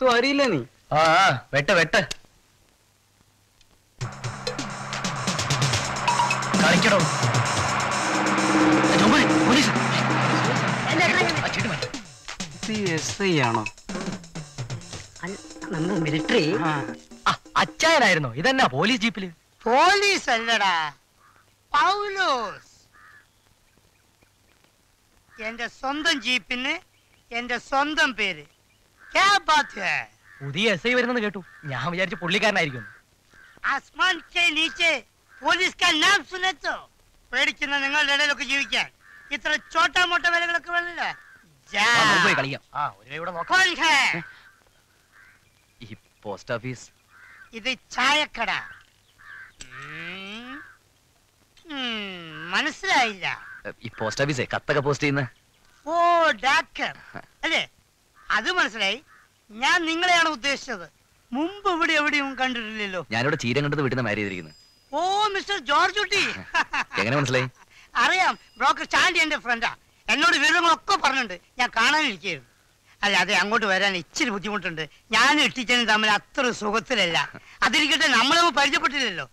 तू अरी लेनी हाँ बैठा बैठा गाड़ी क्या रोड जोबाई पुलिस अच्छी टमार सीएसए यानो नम्बर मिलिट्री हाँ अच्छा है ना इरनो इधर ना पुलिस जीप ले पुलिस अल्लड़ा पाउलोस येंदे संदन जीप ने येंदे संदन पेरे क्या बात है उधी ऐसे ही वैरना गेटू यहाँ मुझे जो पुलिस करना आयेगी आसमान के नीचे पुलिस का नाम सुने तो पेड़ किन्ह नंगा लड़े लोग जीवित हैं इतना छोटा मोटा वेले लोग करने लगा जा मुझे कलिया हाँ उधर उड़ा मौका कौन है ये पोस्ट ऑफिस इधर चाय खड़ा मनसर आइला ये पोस्ट ऑफिस है कत्ता का पोस्ट ही ना ओ डॉक्टर अरे आधु मनसर आई यार निंगले यार उद्देश्य तो मुंबई बड़ी बड़ी उन कंट्री ले लो यार उड़ा चीरे कंट्री तो बिटना मैरी दे रही है ना ओ मिस्टर जॉर्जूटी क्या करने मनसर आई अरे यार ब्रोकर चांदी एंड फ्रेंड आ एन्नोड वेलोंग लक्को परन्नडे यार काना निकले अरे अंगोट वैरान इच्छिर बुद्धि मुट्टन डे यार ने टीचर ने दामले अत्तर सोगत्ते ले ला अधिक इटे नामले वो परिचय पटे ले लो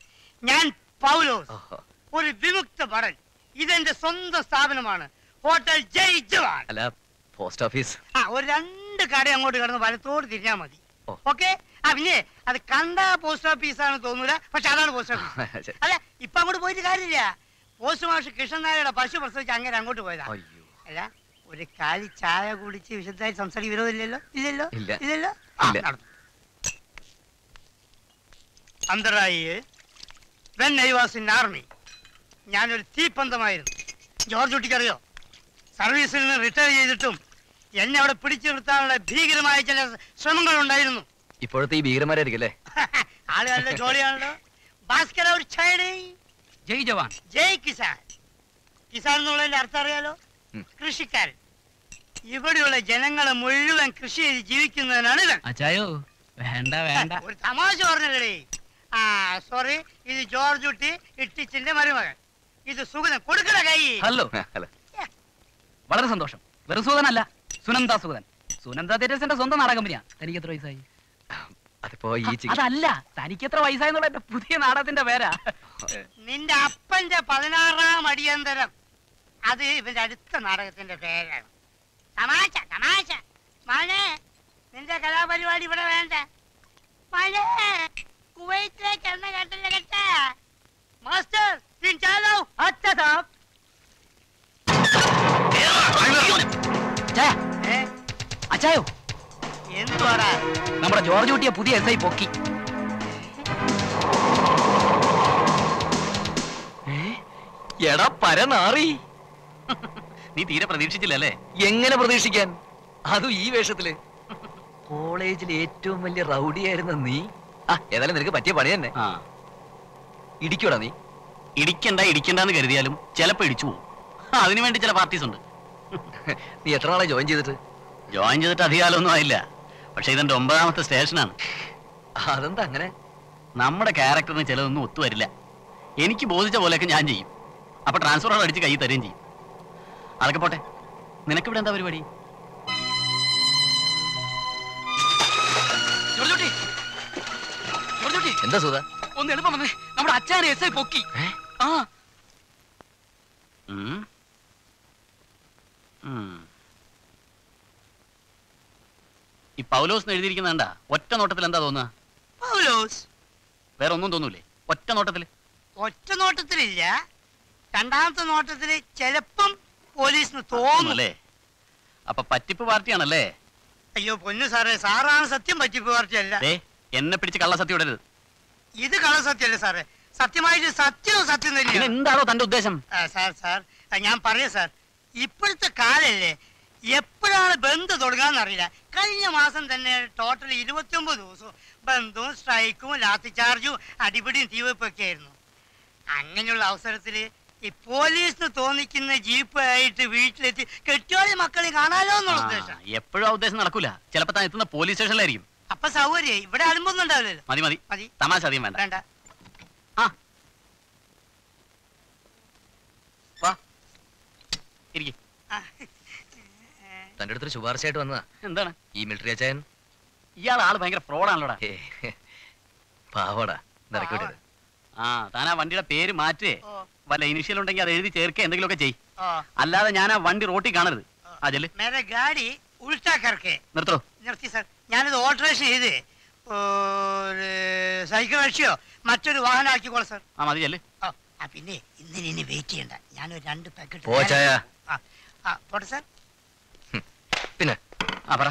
यार पाउलोस और विमुक्त भारत इधर इंदे संद स्थापन माना होटल जय जवान अल्लाह पोस्ट ऑफिस हाँ और रंड कार्य अंगोट करने वाले तोड़ दिया मधी ओके अब ये अरे कांडा पोस्ट ऑफिस आने दोनों रा पचाना पोस्ट ऑफिस अल्लाह इप्पा कोड बॉय दिखा रही है पोस्ट मार्च किशन नायर रा पार्श्व परसों जांगे रंगोट बॉय था अल्लाह और एक काली चाय गुड़ी ची विशेष संसारी विरोध I was a thief. Georgootty, you know, you can retire from service. I was a thief. I was a thief. I was a thief. Now, you're a thief. That's right. Jolly. Basket and Chai. Jai Jawan. Jai Kisan. Kisan is a thief. Krishi Kari. You can live in Krishi. That's right. That's right. That's right. Ah, sorry. This is Georgootty. It's teaching my mother. This is Sugan. Hello. Hello. What a sandosha. Where is Sugan? Sunanda Sugan. Sunanda, there isn't a Sundan Aragamia. Tanikatroi. Tanikatroi is not a Putin Arab in the Vera. Ninda up and the Palanara, Madian there. Adi with Addison Arab in the Vera. Tamacha, Tamacha. Mane, Ninda Calabari, whatever. Mane. Kuwait ले चलना घंटे लगता है। Master, तीन चालो। अच्छा साहब। चाय? हैं? अच्छा हो? ये तो आ रहा है। नम्रा जॉर्जूटी अब पुदी ऐसा ही पोकी। हैं? ये डब पायरन आ रही। नी तीरे प्रदेश चिले ले। येंगे ना प्रदेश क्या? आधु ये वैसे तले। कॉलेज ले टू मल्ले राउडी ऐरन नी। Ah, yang dalam ni kerja baca beri ni. Ah, idik ke orang ni? Idik anda ni kerja dia lom. Celah pergi cium. Ah, ini mana celah parti sunda. Ni apa orang la join je tu? Join je tu tak dia lom tu aila. Percaya dengan domba amat tu stage nan. Ah, dan tak kan? Nama kita karakter ni celah tu uttu aila. Ini ki boleh je boleh kan jangan ji. Apa transfer orang ada je kaji terin ji. Alak pote. Ni nak keberan tak beri beri. What is that? I'm going to go to our father. Huh? Hmm? Hmm. This Paulos is here. What's that? What's that? Paulos? Where are you from? What's that? What's that? What's that? What's that? Chelapam police. That's right. So, Pattipu Varthi is right? Oh, Ponnu sir. Sara's Satyam Pattipu Varthi is right. Hey, why don't you call Satyam Varthi? This is the truth, sir. The truth is the truth. What is the truth? Sir, sir, I'm sorry, sir. Now, it's not the case. I'm not the same. I'm totally 29 days. I'm not strike, lathi charge, adipudi, thieve pakkairnu. Anganeyulla avasarathile, ee police nu thonikkunna jeep aayittu veettiletti kettiyole makkale kaanalo ennullu uddesham. Eppozhum aa uddesham nadakkula. Chilappo than ethuna police station aayirikkum. Apa sahuari? Ibarat alam pun ada lelal. Madi madi. Madi. Tamas ada mana? Ada. Ah. Wah. Iri. Ah. Tanjat itu subar set mana? Entah na. Email terjaya. ഇയാൾ ആള് ഭയങ്കര ഫ്രോഡാണല്ലോടാ. പാവടാ നടക്കട്ടെ. ആ താനാ വണ്ടിയുടെ പേര് മാറ്റേ, വല്ല initial ഉണ്ടെങ്കിൽ അത് എഴുതി ചേർക്ക, എന്തെങ്കിലുമൊക്കെ ചെയ്. അല്ലാതെ ഞാൻ ആ വണ്ടി റോട്ടിൽ കാണരുത്. അജല് മേരെ ഗാഡി ഉൾട്ടാക്കർക്കേ നിർത്തോ. നിർത്തി സർ, ഞാനിത് ഓൾട്രേഷൻ ചെയ്ത് സൈക്കിൾ അടിച്ചോ മറ്റൊരു വാഹനം ആക്കിക്കോളാം സർ. ആ മതി അല്ലേ. ആ പിന്നെ ഇന്നിനി ഇനി വെയിറ്റ് ചെയ്യണ്ട, ഞാനൊരു 2 പാക്കറ്റ് പോട്ടെ സർ. പിന്നെ ആ പറ.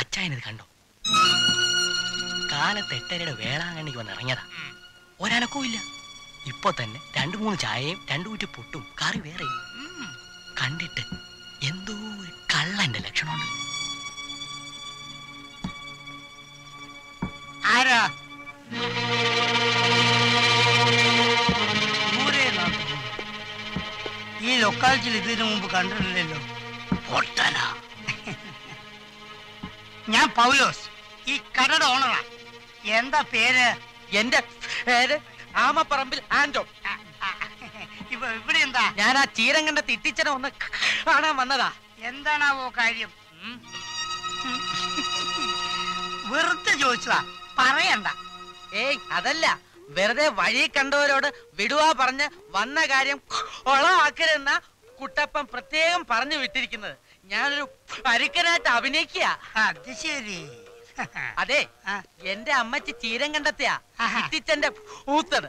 അച്ഛായനത് കണ്ടോ? കാലത്ത് 8:30 വേളാങ്കണ്ണിക്ക് വന്നിറങ്ങിയതാ, ഒരനക്കവുമില്ല. ഇപ്പൊ തന്നെ 2-3 ചായയും 2 കുറ്റി പൊട്ടും കറി വേറെ. കണ്ടിട്ട് എന്തോ ഒരു കള്ളന്റെ ലക്ഷണമുണ്ട്. ആരാ ഈ ലൊക്കാലിറ്റിയിൽ ഇതിനു മുമ്പ് കണ്ടിട്ടില്ലല്ലോ? പൊട്ടനാ. ഞാൻ പൗലോസ്, ഈ കടയുടെ ഓണറാ. എന്താ പേര്? എന്റെ പേര് ആമപ്പറമ്പിൽ ആന്റോ. ഇവിടെ എന്താ? ഞാൻ ആ ചീരങ്കന്റെ തിട്ടിച്ചനെ ഒന്ന് കാണാൻ വന്നതാ. എന്താണാവോ കാര്യം? വെറുതെ ചോദിച്ചതാ, പറയണ്ട. ഏയ് അതല്ല, വെറുതെ വഴി കണ്ടവരോട് വിടുവാ പറഞ്ഞ് വന്ന കാര്യം കൊളാക്കരുന്ന കുട്ടപ്പൻ പ്രത്യേകം പറഞ്ഞു വിട്ടിരിക്കുന്നത്. ഞാനൊരു പരുക്കനായിട്ട് അഭിനയിക്കുക. അത് ശരി. അതെ, എന്റെ അമ്മച്ചി ചീരം കണ്ടെത്തിയാ ഇത്തിച്ചന്റെ പൂത്തത്.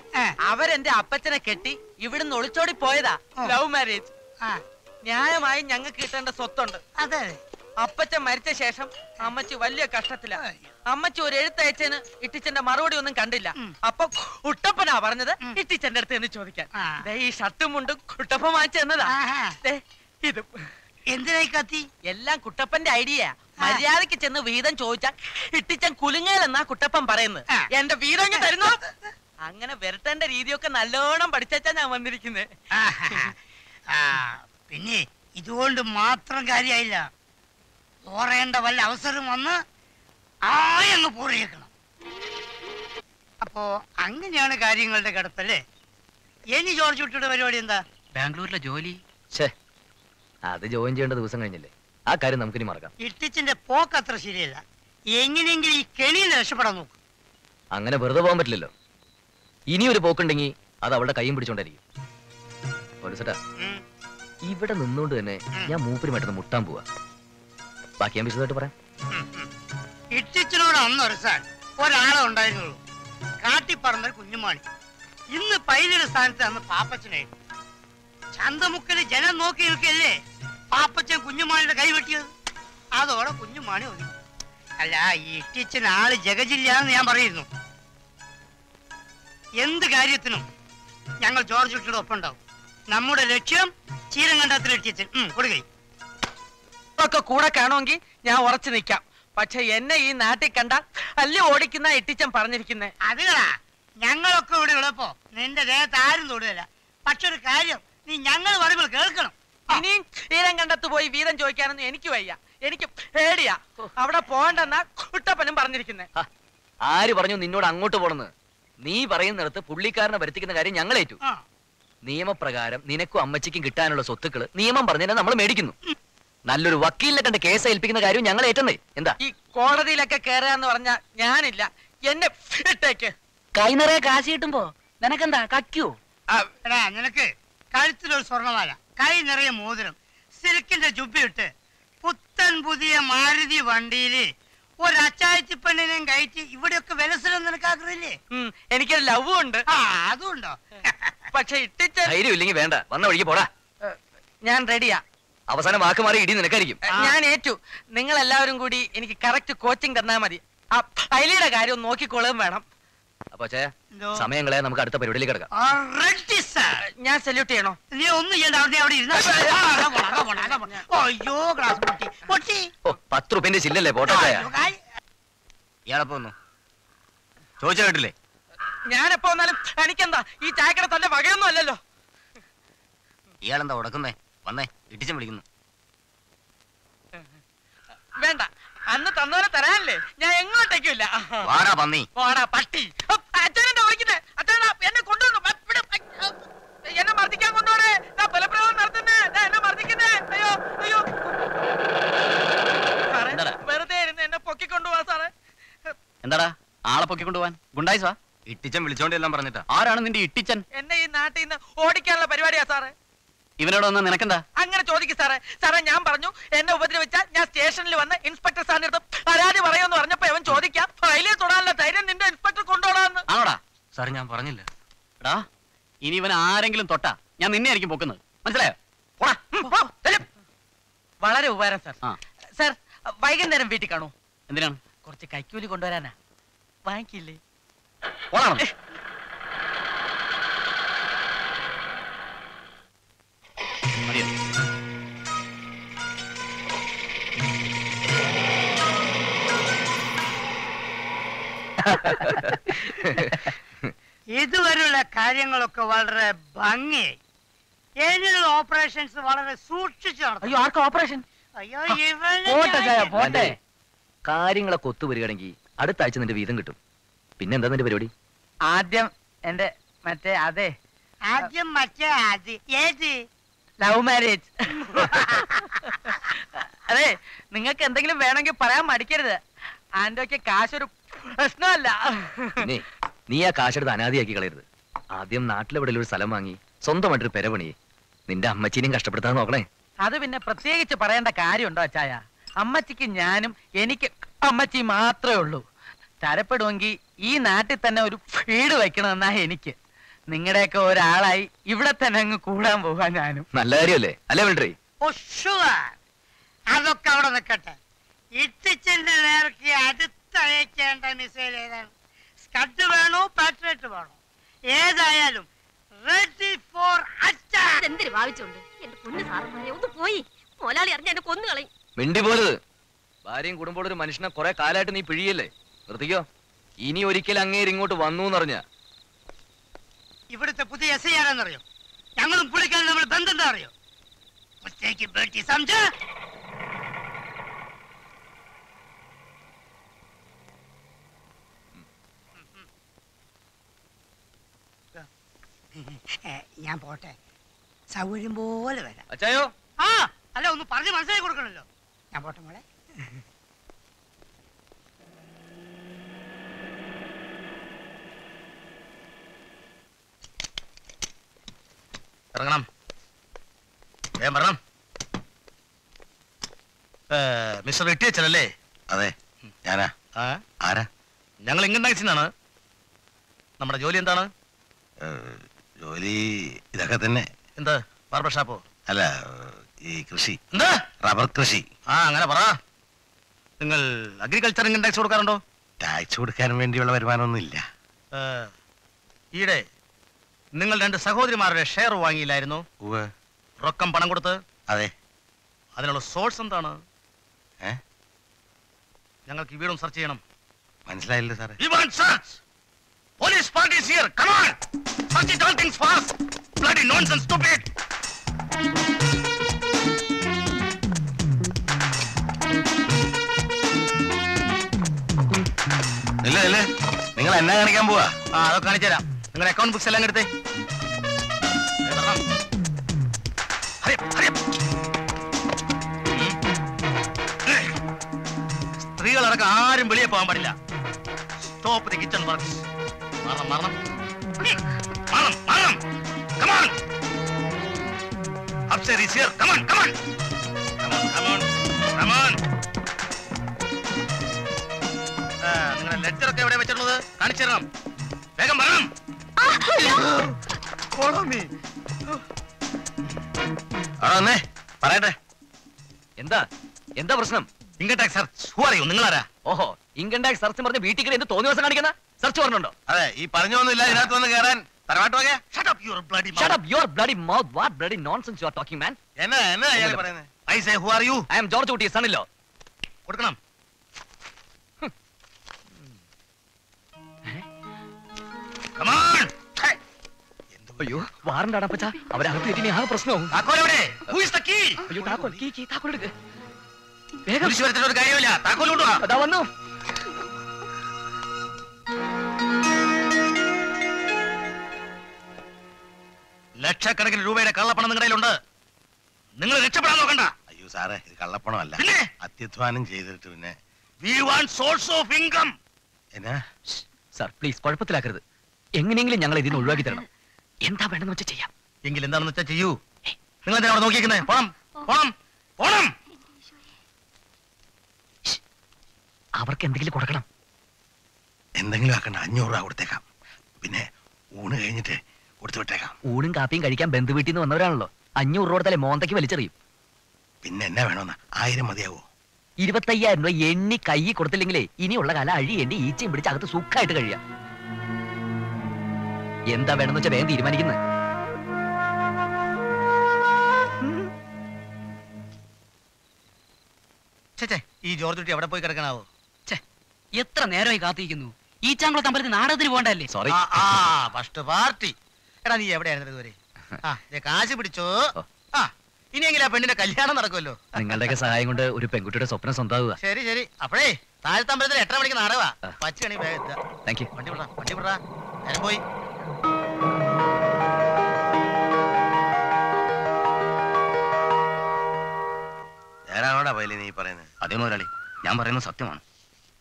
അവരെന്റെ അപ്പച്ചനെ കെട്ടി ഇവിടുന്ന് ഒളിച്ചോടി പോയതാ. Love marriage. ന്യായമായി ഞങ്ങൾക്ക് കിട്ടേണ്ട സ്വത്തുണ്ട്. അതെ, അപ്പച്ചൻ മരിച്ച ശേഷം അമ്മച്ചി വലിയ കഷ്ടത്തിലാ. അമ്മച്ചി ഒരു എഴുത്തയച്ചന് ഇട്ടിച്ചന്റെ മറുപടി ഒന്നും കണ്ടില്ല. അപ്പൊ കുട്ടപ്പനാ പറഞ്ഞത് ഇട്ടിച്ചന്റെ അടുത്ത് എന്ന് ചോദിക്കാൻ. ഈ ഷർട്ടും മുണ്ടും കുട്ടപ്പൻ വാങ്ങിച്ചെന്നതാ. ഇത് എന്തിനായി കത്തി? എല്ലാം കുട്ടപ്പന്റെ ഐഡിയ. മര്യാദക്ക് ചെന്ന് വീതം ചോദിച്ചാൽ ഇട്ടിച്ചൻ കുലുങ്ങലെന്നാ കുട്ടപ്പൻ പറയുന്നത്. എന്റെ വീതം ഞാൻ തരുന്നു. അങ്ങനെ വരട്ടേണ്ട രീതിയൊക്കെ നല്ലോണം പഠിച്ചാ ഞാൻ വന്നിരിക്കുന്നത്. പിന്നെ ഇതുകൊണ്ട് മാത്രം കാര്യമായില്ല, പോറേണ്ട വല്ല അവസരം വന്ന് ആയങ്ങ് പോറിയേക്കണം. അപ്പോ അങ്ങനെയാണ് കാര്യങ്ങളുടെ കിടപ്പല്ലേ? ഇനി ജോർജുട്ടിയുടെ പരിപാടി എന്താ? ബാംഗ്ലൂരിലെ ജോലി. അത് ജോയിൻ ചെയ്യേണ്ട ദിവസം കഴിഞ്ഞില്ലേ, ആ കാര്യം നമുക്കിനി മറക്കാം. ഇട്ടിച്ചിന്റെ പോക്ക് അത്ര ശരിയല്ല. എങ്ങനെയെങ്കിലും ഈ കെണിയിൽ രക്ഷപ്പെടാൻ നോക്കും. അങ്ങനെ വെറുതെ പോകാൻ പറ്റില്ലല്ലോ. ഇനി ഒരു പോക്കുണ്ടെങ്കിൽ അത് അവളുടെ കൈയും പിടിച്ചോണ്ടായിരിക്കും. ഇവിടെ നിന്നുകൊണ്ട് തന്നെ ഞാൻ മൂപ്പരുമായിട്ടൊന്ന് മുട്ടാൻ പോവാ. ബാക്കി ഞാൻ വിശദമായിട്ട് പറയാം. ഇട്ടിച്ചിനോട് അന്നൊരു സാർ ഒരാളെ ഉണ്ടായിരുന്നുള്ളൂ, കാട്ടിപ്പറന്ന കുഞ്ഞുമാണി. ഇന്ന് പൈലയുടെ സ്ഥാനത്ത് അന്ന് പാപ്പച്ചനായിരുന്നു. ചന്തമുക്കല് ജനം നോക്കി നിൽക്കല്ലേ പാപ്പച്ചൻ കുഞ്ഞുമാണിയുടെ കൈ വെട്ടിയത്. അതോടെ കുഞ്ഞുമാണി ഒന്നും അല്ല. ഈ ഇട്ടിച്ചൻ ആള് ജഗജില്ലാന്ന് ഞാൻ പറയുന്നു. എന്ത് കാര്യത്തിനും ഞങ്ങൾ ജോർജ് കുട്ടിയുടെ ഒപ്പം ഉണ്ടാവും. നമ്മുടെ ലക്ഷ്യം ചീരം കണ്ടത്തിൽ ഇട്ടിച്ചൻ കൊടുക്കൈ ഒക്കെ കൂടെ കാണുമെങ്കിൽ ഞാൻ ഉറച്ചു നിൽക്കാം. പക്ഷെ എന്നെ ഈ നാട്ടിൽ കണ്ട അല്ല ഓടിക്കുന്ന ഇട്ടിച്ചൻ പറഞ്ഞിരിക്കുന്നത്. അതുകളാ ഞങ്ങളൊക്കെ ഇവിടെ ഉള്ളപ്പോ നിന്റെ ദേഹത്ത് ആരും തൊടുകയില്ല. പക്ഷെ ഒരു കാര്യം നീ ഞങ്ങൾ പറയുമ്പോൾ കേൾക്കണം. ഇനിയും ചീരം കണ്ടത്ത് പോയി വീതം ചോദിക്കാനൊന്നും എനിക്ക് വയ്യ. എനിക്ക് പേടിയാ. അവിടെ പോകണ്ടെന്നാ കുട്ടപ്പനും പറഞ്ഞിരിക്കുന്നത്. ആര് പറഞ്ഞു നിന്നോട് അങ്ങോട്ട് പോണെന്ന്? നീ പറയുന്നിടത്ത് പുള്ളിക്കാരനെ വരുത്തിക്കുന്ന കാര്യം ഞങ്ങൾ ഏറ്റു. നിയമപ്രകാരം നിനക്കും അമ്മച്ചിക്കും കിട്ടാനുള്ള സ്വത്തുക്കള് നിയമം പറഞ്ഞാൽ നമ്മൾ മേടിക്കുന്നു. നല്ലൊരു വക്കീലിനെ കണ്ട് കേസ് ഏൽപ്പിക്കുന്ന കാര്യം ഞങ്ങൾ ഏറ്റെന്നേ. എന്താ ഈ കോടതിയിലൊക്കെ കേറാന്ന് പറഞ്ഞ ഞാനില്ല. എന്നെ കൈ നിറയെ കാശ് കിട്ടുമ്പോ നിനക്കെന്താ കക്കോ? നിനക്ക് കഴുത്തിലൊരു സ്വർണ്ണമാല, കൈ നിറയെ മോതിരം, സിൽക്കിന്റെ ജുബ്ബിയിട്ട് പുത്തൻ പുതിയ മാരുതി വണ്ടിയില് ഒരു അച്ചായത്തി പെണ്ണിനെയും കയറ്റി ഇവിടെയൊക്കെ വിലസിലും നിനക്ക് ആഗ്രഹില്ലേ? എനിക്കൊരു ലവ് ഉണ്ട്. അതുണ്ടോ? പക്ഷെ ഇട്ടില്ലെങ്കിൽ വേണ്ട, വന്ന വഴിക്ക് പോടാ. ഞാൻ റെഡിയാ. അവസാനം വാക്ക് മാറി ഇടി നിനക്കായിരിക്കും. ഞാൻ ഏറ്റു. നിങ്ങൾ എല്ലാവരും കൂടി എനിക്ക് കറക്റ്റ് കോച്ചിങ് തന്നാ മതി. ആ പൈലിയുടെ കാര്യം നോക്കിക്കോളുകയും വേണം. അപ്പൊ സമയങ്ങളെ നമുക്ക് അടുത്ത പരിപാടിയിലേക്ക് കിടക്കാം. ഞാൻ സല്യൂട്ട് ചെയ്യണോ? നീ ഒന്നും ചെയ്യണ്ട. 10 രൂപന്റെ ചില്ലല്ലേ പോട്ടെ. ഇയാളെപ്പോന്നു ചോദിച്ചാ കേട്ടില്ലേ? ഞാനെപ്പോ വന്നാലും എനിക്കെന്താ ഈ ചായക്കട തന്റെ വകയൊന്നും അല്ലല്ലോ. ഇയാളെന്താ ഉടക്കുന്നേ? വന്നേ, ഇട്ടിച്ചൻ വിളിക്കുന്നു. വേണ്ട, അന്ന് തന്നോനെ തരാനല്ലേ ഞാൻ എങ്ങോട്ടേക്കും ഇല്ല. വാടാ പന്നി, വാടാ പട്ടി. അച്ഛനെ കൊണ്ടുവന്നു എന്നെ മർദ്ദിക്കാൻ കൊണ്ടുപോകേ. Endara, Ala Pokunduan, Gundaisa, Iticham will join the Lamberta. Are in the Iticham? And they not in the Odicala Perivaria Sara. Even on the Nakanda. I'm going to Chodi Sara, Sara Yamparno, and over the station Livana, Inspector Sandra, Aradi Varayan or Napavan Chodica, Pilot or Alla Titan, and the Inspector Condoran. Ara, Sarnam Paranilla. Da? In even Arangilan Tota, Yaminari Pocono. What's there? What? Valare, where, sir? Sir, why can there be Ticano? And then Corticuli Gondorana. Why kill it? What? ഇതുവരെയുള്ള കാര്യങ്ങളൊക്കെ വളരെ ഭംഗി. Aerial operations വളരെ സൂക്ഷിച്ചു നടക്കും. അയ്യോ ആർക്ക operation? അയ്യോ ഇവനെ പോട്ടെ ചായ പോട്ടെ. കാര്യങ്ങളൊക്കെ ഒത്തുവരികയാണെങ്കിൽ അടുത്ത ആഴ്ച നിന്റെ വീതം കിട്ടും. പിന്നെ എന്താ നിന്റെ പരിപാടി? ആദ്യം എൻ്റെ മറ്റേ അതെ. ആദ്യം മറ്റേ ആദ്യം ഏത്? Love marriage. അതെ നിങ്ങൾക്ക് എന്തെങ്കിലും വേണമെങ്കിൽ പറയാൻ മടിക്കരുത്. ആൻഡോയ്ക്ക് കാശ് ഒരു പ്രശ്നമല്ല. നീ നീ ആ കാശെടുത്ത് അനാദിയാക്കി കളയരുത്. ആദ്യം നാട്ടിലെവിടെയും ഒരു സ്ഥലം വാങ്ങി സ്വന്തമായിട്ടൊരു പെര പണിയേ. നിന്റെ അമ്മച്ചിനെയും കഷ്ടപ്പെടുത്താൻ നോക്കണേ. അത് പിന്നെ പ്രത്യേകിച്ച് പറയേണ്ട കാര്യമുണ്ടോ അച്ചായ? അമ്മച്ചിക്ക് ഞാനും എനിക്ക് അമ്മച്ചി മാത്രമേ ഉള്ളൂ. തരപ്പെടുമെങ്കിൽ ഈ നാട്ടിൽ തന്നെ ഒരു വീട് വയ്ക്കണമെന്നാ എനിക്ക്. നിങ്ങളുടെയൊക്കെ ഒരാളായി ഇവിടെ തന്നെ അങ്ങ് കൂടാൻ പോകാൻ ഞാനും. നല്ല കാര്യമല്ലേ അല്ലേ വെൽട്രി? അതൊക്കെ അവിടെ നിൽക്കട്ടെ. ഇത്തിച്ചിന്റെ നേർക്ക് അടുത്തയക്കേണ്ട മിസൈൽ ഏതാണ്? സ്കഡ് വേണോ പാട്രേറ്റ് വേണോ? ഏതായാലും റെഡി ഫോർ അറ്റാക്ക്. എന്തിനു ഭാവിച്ചുണ്ട്? എന്റെ പൊന്നു സാറേ ഒന്ന് പോയി. മോലാളി അറിഞ്ഞ എന്നെ കൊന്നു കളയും. മിണ്ടി പോരുത്. ഭാര്യയും കുടുംബത്തോട് ഒരു മനുഷ്യനെ കുറെ കാലമായിട്ട് നീ പിഴിയല്ലേ? നിർത്തിക്കോ. ഇനി ഒരിക്കൽ അങ്ങേര് ഇങ്ങോട്ട് വന്നു എന്നറിഞ്ഞ ഇവിടുത്തെ പുതിയ എസ് ഐ ആണെന്നറിയോ? ഞങ്ങളും പുള്ളിക്കാരും നമ്മൾ ബന്ധം എന്താ അറിയോ? ഞാൻ പോട്ടെ. സൗകര്യം പോലെ വരാം. അച്ചായോ? ആ അല്ല ഒന്ന് പറഞ്ഞ് മനസ്സിലാക്കി കൊടുക്കണല്ലോ. ഞാൻ പോട്ടെ മോളെ. ഇറങ്ങണം ഞാൻ പറഞ്ഞ മിസ്റ്റർ വെട്ടി അച്ഛനല്ലേ? അതെ ഞാനാ. ആരാ? ഞങ്ങൾ എങ്ങനെയാണ്? നമ്മുടെ ജോലി എന്താണ്? ജോലി ഇതൊക്കെ തന്നെ. എന്താ ബാർബർ ഷാപ്പോ? അല്ല ഈ കൃഷി. എന്താ? റബ്ബർ കൃഷി. ആ അങ്ങനെ പറ. നിങ്ങൾ അഗ്രികൾച്ചർ ഇൻകം ടാക്സ് കൊടുക്കാറുണ്ടോ? ടാക്സ് കൊടുക്കാൻ വേണ്ടിയുള്ള വരുമാനമൊന്നും ഇല്ല. ഈടെ നിങ്ങൾ രണ്ട് സഹോദരിമാരുടെ ഷെയർ വാങ്ങിയില്ലായിരുന്നു? റൊക്കം പണം കൊടുത്ത്? അതെ. അതിനുള്ള സോഴ്സ് എന്താണ്? ഞങ്ങൾക്ക് ഈ വീടും സെർച്ച് ചെയ്യണം. മനസ്സിലായില്ലേ സാറേ? Police party is here. Come on! Search it all things fast. Bloody nonsense, stupid. ഇല്ല ഇല്ല നിങ്ങൾ എന്നാ കാണിക്കാൻ പോവാ? ആ അതൊക്കെ കാണിച്ചു തരാം. നിങ്ങളുടെ അക്കൗണ്ട് ബുക്സ് എല്ലാം എടുത്തേ. സ്ത്രീകളടക്കം ആരും വെളിയെ പോകാൻ പാടില്ല. Stop the kitchen works. Maram, maram. Maram, maram. Come on. Upstairs is here. Come on, come on. Come on, come on. Come on. Ningala letter okke evade vechirunathu kanichiram. Vegam varam. Follow me. Arane, parayte. Endha? Endha prashnam? Income tax sir. Suwariyo ningala. Oho, income tax sir nu parnja veetikku endu thoni vasam kanikana? Search varnundo. Adhe ee paranjonnilla idathu vannu keran tharavatu vaga. Shut up your bloody mouth. Shut up your bloody mouth. What bloody nonsense you are talking, man? Enna ayal parayne. I say who are you? I am Georgootty son in law. Kodukkanam. Come on. Ayyo vaarundada appacha avare agathetini aa prashnam. Taakol evade? Who is the key? Ayyo taakol key taakol edukku. Vegam urishvarathoru karyamilla. Taakol kondu va. Adha vannu. ലക്ഷക്കണക്കിന് രൂപയുടെ കള്ളപ്പണം നിങ്ങളുടെ കയ്യിലുണ്ട്. നിങ്ങൾ രക്ഷപ്പെടാൻ നോക്കണ്ട. അയ്യോ സാറേ ഇത് കള്ളപ്പണമല്ല. അത്യധ്വാനം ചെയ്തിട്ട് പിന്നെ എന്നാ സർ പ്ലീസ് കുഴപ്പത്തിലാക്കരുത്. എങ്ങനെയെങ്കിലും ഞങ്ങൾ ഇതിനെ ഒഴിവാക്കി തരണം. എന്താ വേണമെന്ന് വെച്ചാൽ ചെയ്യാം. എങ്കിൽ എന്താണെന്ന് വെച്ചാൽ ചെയ്യൂ. നിങ്ങൾ അവിടെ നോക്കിയിരിക്കുന്നേ. പോണം പോണം പോണം. അവർക്ക് എന്തെങ്കിലും കൊടുക്കണം. എന്തെങ്കിലും ആക്കണ്ട. 500 രൂപ കൊടുത്തേക്കാം. പിന്നെ ഊണ് കഴിഞ്ഞിട്ട് കൊടുത്തു വിട്ടേക്കാം. ഊണും കാപ്പിയും കഴിക്കാൻ ബന്ധു വീട്ടിൽ നിന്ന് വന്നവരാണല്ലോ. 500 രൂപ കൊടുത്താലേ മോന്തയ്ക്ക് വലിച്ചെറിയും. പിന്നെ എന്നാ വേണമെന്നാ? 1000 മതിയാവോ? 25,000 രൂപ എണ്ണി കൈ കൊടുത്തില്ലെങ്കിലേ ഇനിയുള്ള കാലം അഴി എണ്ണി ഈച്ചയും പിടിച്ച് അകത്ത് സുഖമായിട്ട് കഴിയാം. എന്താ വേണമെന്ന് വെച്ചാൽ വേഗം തീരുമാനിക്കുന്നത്. ഈ ജോർജുട്ടി അവിടെ പോയി കിടക്കണാവോ? എത്ര നേരമായി കാത്തിരിക്കുന്നു. ഈ ചാങ്കുളത്ത് അമ്പലത്തിൽ നാടകത്തിന് പോകണ്ടല്ലേ? Sorry, first party. എടാ നീ എവിടെയായിരുന്നു ഇതുവരെ? കാശ് പിടിച്ചോ? ഇനിയെങ്കിലും ആ പെണ്ണിന്റെ കല്യാണം നടക്കുമല്ലോ. നിങ്ങളുടെയൊക്കെ സഹായം കൊണ്ട് ഒരു പെൺകുട്ടിയുടെ സ്വപ്നം സ്വന്തമാവുക. ശരി ശരി. അപ്പഴേ താഴത്തെ അമ്പലത്തിൽ 8:30 മണിക്ക് നാടകവാ. 10 മണി വേഗം എത്തുക. Thank you. വണ്ടി വിടാ വണ്ടി വിടാ. നേരം പോയി. ആരാണോടാ പൈലി നീ പറയുന്നത്? അതേ മുതലാളി, ഞാൻ പറയുന്നത് സത്യമാണ്.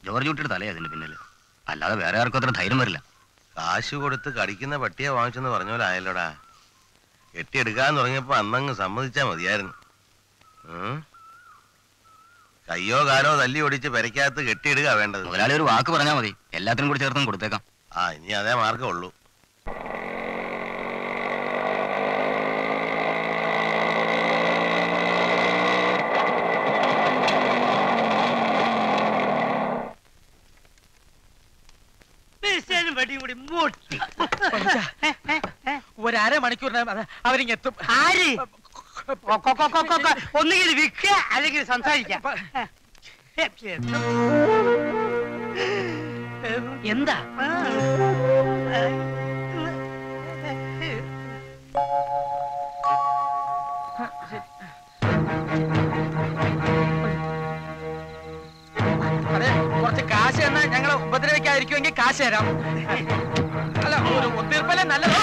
ജോർജുട്ടിയുടെ തലയാ അതിന്റെ പിന്നില്. അല്ലാതെ വേറെ ആർക്കും അത്ര ധൈര്യം വരില്ല. കാശ് കൊടുത്ത് കടിക്കുന്ന പട്ടിയെ വാങ്ങിച്ചെന്ന് പറഞ്ഞ പോലെ ആയല്ലോടാ. കെട്ടിയെടുക്കാൻ തുടങ്ങിയപ്പോ അന്നങ്ങ് സമ്മതിച്ചാ മതിയായിരുന്നു. കയ്യോ കാലോ തല്ലി ഓടിച്ച് പെരക്കകത്ത് കെട്ടിയിടുക വേണ്ടത്. മുതലാളി ഒരു വാക്ക് പറഞ്ഞാൽ മതി. എല്ലാത്തിനും കൂടി ചേർത്തും കൊടുത്തേക്കാം. ഇനി അതേ മാർഗമുള്ളൂ. ഒരമണിക്കൂറിനകം അവരിങ്ങെത്തും. ഒന്നുകിൽ വിൽക്കുക അല്ലെങ്കിൽ സംസാരിക്കാം. എന്താ കുറച്ച് കാശ് എന്നാ ഞങ്ങളെ ഉപദ്രവിക്കാതിരിക്കുമെങ്കിൽ കാശ് തരാം. അല്ല ഒരു ഒത്തീർപ്പല്ലേ നല്ലതോ?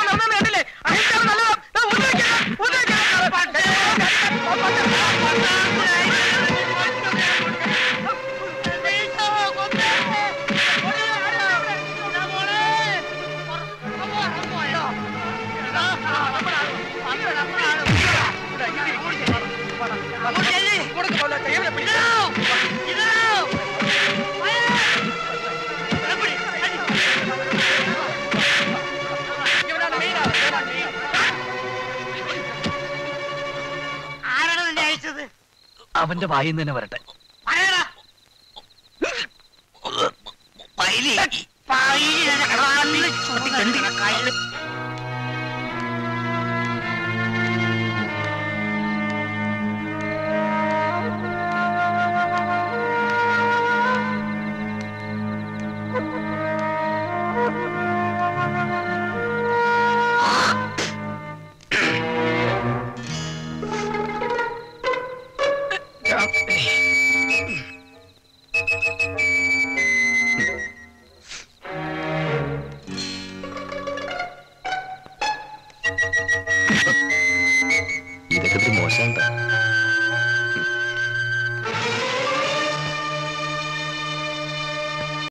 നടന്നില്ലേ? അവന്റെ വായിൽ തന്നെ വരട്ടെ. ഇതൊക്കെ മോശം.